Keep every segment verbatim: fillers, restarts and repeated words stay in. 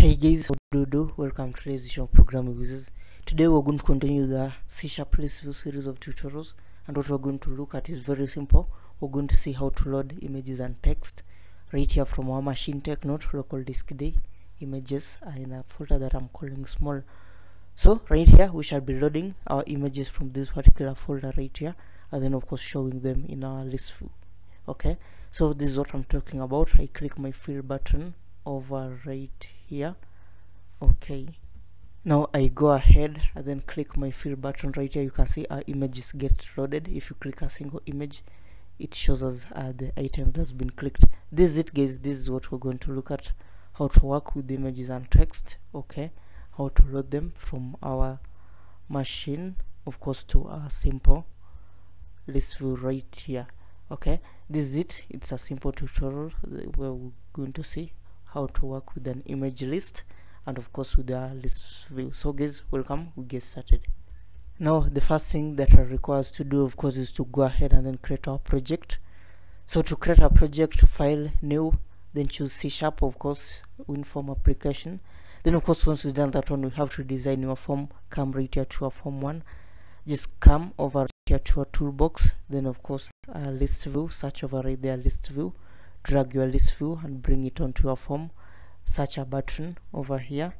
Hey guys, how do you do? Welcome to today's edition of Programming Wizards. Today we're going to continue the C sharp ListView series of tutorials, and what we're going to look at is very simple. We're going to see how to load images and text right here from our machine. Take note, local disk D images are in a folder that I'm calling small. So right here we shall be loading our images from this particular folder right here, and then of course showing them in our list view. Okay, so this is what I'm talking about. I click my fill button over right here. Okay, now I go ahead and then click my fill button right here. You can see our images get loaded. If you click a single image, it shows us uh, the item that's been clicked. This is it guys, this is what we're going to look at, how to work with images and text. Okay, how to load them from our machine of course to a simple list view right here. Okay, this is it. It's a simple tutorial where we're going to see how to work with an image list and of course with the list view. So guys, welcome, we get started. Now the first thing that I require us to do of course is to go ahead and then create our project. So to create a project, file, new, then choose C sharp of course, WinForm application. Then of course once we've done that one, we have to design your form. Come right here to our form one, just come over here to our toolbox, then of course uh, list view, search over right there list view, drag your list view and bring it onto your form. Search a button over here,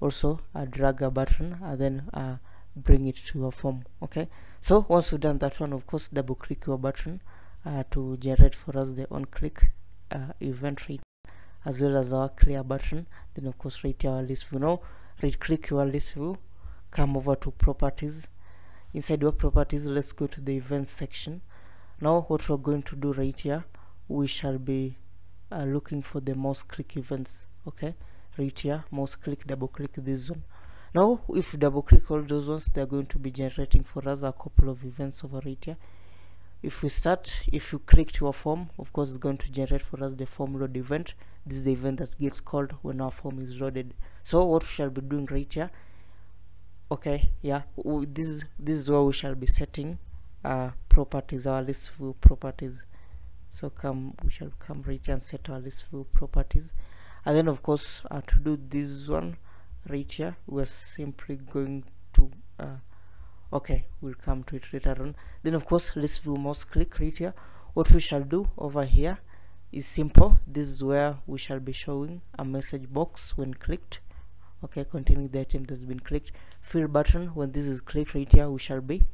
also uh, drag a button and then uh, bring it to your form. Okay, so once you've done that one, of course double click your button uh, to generate for us the on click uh, event rate, as well as our clear button. Then of course right here our list view. Now right click your list view, come over to properties. Inside your properties, let's go to the events section. Now what we're going to do right here, we shall be uh, looking for the mouse click events. Okay, right here, mouse click, double click this one. Now if you double click all those ones, they're going to be generating for us a couple of events over right here. If we start, if you click to our form, of course it's going to generate for us the form load event. This is the event that gets called when our form is loaded. So what we shall be doing right here, okay, yeah, this is this is where we shall be setting uh properties, our list view properties. So come, we shall come right here and set our list view properties, and then of course uh, to do this one right here, we're simply going to uh, okay, we'll come to it later on. Then of course list view mouse click right here. What we shall do over here is simple. This is where we shall be showing a message box when clicked, okay, containing the item that's been clicked. Fill button, when this is clicked right here, we shall be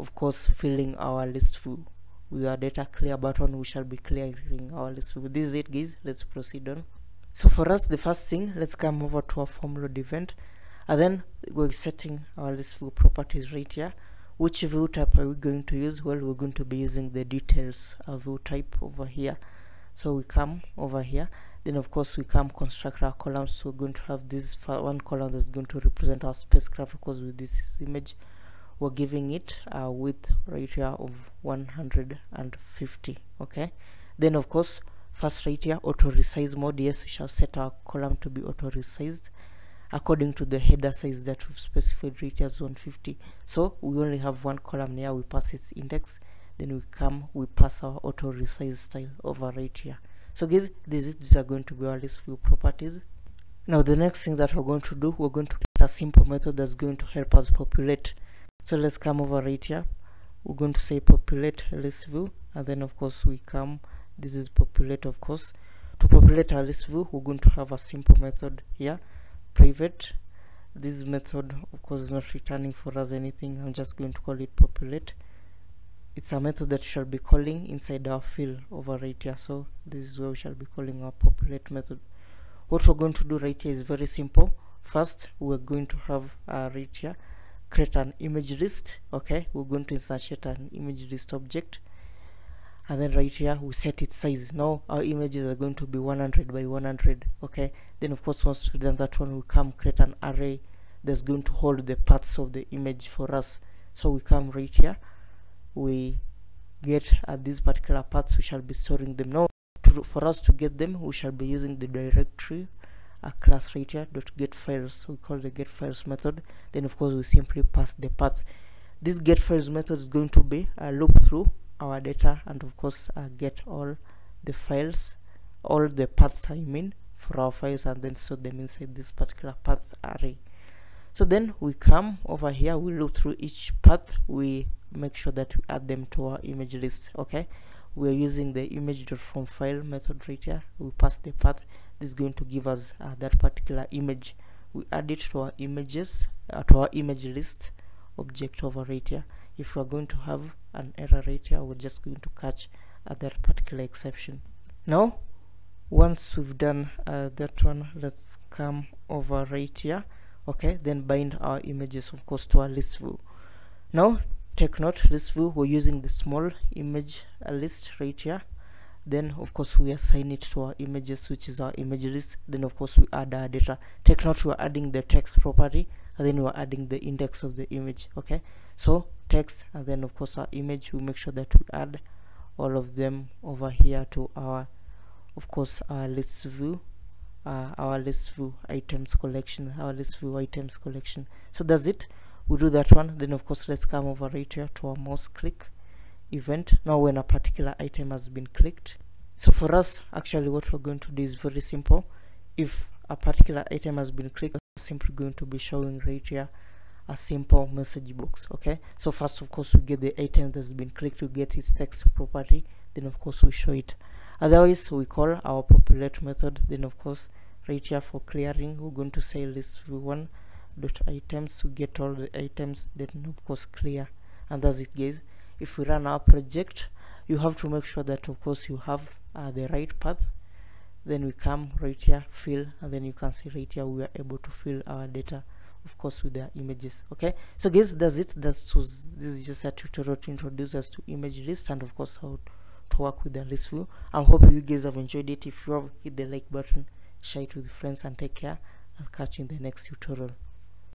of course filling our list view. With our data clear button, we shall be clearing our list view. This is it guys, let's proceed on. So for us, the first thing, let's come over to our form load event, and then we're setting our list view properties right here. Which view type are we going to use? Well, we're going to be using the details uh, view type over here. So we come over here, then of course we come construct our columns. So we're going to have this one column that's going to represent our spacecraft. Of course with this image, we're giving it a width right here of one hundred fifty. Okay, then of course first right here, auto resize mode. Yes, we shall set our column to be auto resized according to the header size that we've specified right here as one hundred fifty. So we only have one column here, we pass its index, then we come, we pass our auto resize style over right here. So guys, this is, these are going to be our list view properties. Now the next thing that we're going to do, we're going to create a simple method that's going to help us populate. So let's come over right here, we're going to say populate list view, and then of course we come, this is populate. Of course to populate our list view, we're going to have a simple method here, private. This method of course is not returning for us anything, I'm just going to call it populate. It's a method that we shall be calling inside our field over right here. So this is where we shall be calling our populate method. What we're going to do right here is very simple. First we're going to have uh, right here, create an image list. Okay, we're going to instantiate an image list object, and then right here we set its size. Now our images are going to be one hundred by one hundred. Okay, then of course once we've done that one, we come create an array that's going to hold the parts of the image for us. So we come right here, we get at uh, these particular parts, we shall be storing them. Now to, for us to get them, we shall be using the directory a class right here dot get files. We call the get files method, then of course we simply pass the path. This get files method is going to be a loop through our data, and of course uh, get all the files, all the paths I mean, raw files and then store them inside this particular path array. So then we come over here, we look through each path, we make sure that we add them to our image list. Okay, we're using the image.from file method right here. We pass the path. This is going to give us uh, that particular image. We add it to our images, uh, to our image list object over right here. If we're going to have an error right here, we're just going to catch uh, that particular exception. Now, once we've done uh, that one, let's come over right here. Okay, then bind our images, of course, to our list view. Now, take note, list view, we're using the small image uh, list right here. Then, of course, we assign it to our images, which is our image list. Then, of course, we add our data. Take note, we're adding the text property, and then we're adding the index of the image. Okay, so text, and then, of course, our image. We make sure that we add all of them over here to our, of course, our list view, uh, our list view items collection, our list view items collection. So that's it. We do that one. Then, of course, let's come over right here to our mouse click event. Now, when a particular item has been clicked, so for us, actually, what we're going to do is very simple. If a particular item has been clicked, we're simply going to be showing right here a simple message box. Okay, so first, of course, we get the item that's been clicked, we get its text property, then, of course, we show it. Otherwise, we call our populate method. Then, of course, right here for clearing, we're going to say list view one dot items to get all the items, then, of course, clear, and that's it, guys. If we run our project, you have to make sure that, of course, you have uh, the right path. Then we come right here, fill, and then you can see right here we are able to fill our data, of course, with the images. Okay, so guys, that's it. That's was, this is just a tutorial to introduce us to image list and, of course, how to work with the list view. I hope you guys have enjoyed it. If you have, hit the like button, share it with friends, and take care. I'll catch you in the next tutorial.